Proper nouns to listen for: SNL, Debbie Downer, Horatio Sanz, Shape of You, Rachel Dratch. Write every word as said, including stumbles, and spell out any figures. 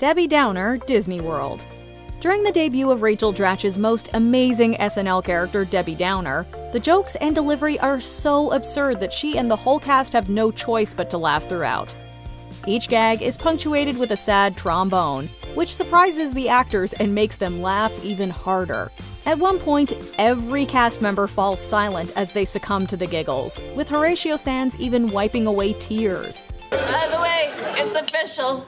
Debbie Downer, Disney World. During the debut of Rachel Dratch's most amazing S N L character, Debbie Downer, the jokes and delivery are so absurd that she and the whole cast have no choice but to laugh throughout. Each gag is punctuated with a sad trombone, which surprises the actors and makes them laugh even harder. At one point, every cast member falls silent as they succumb to the giggles, with Horatio Sanz even wiping away tears. By the way, it's official.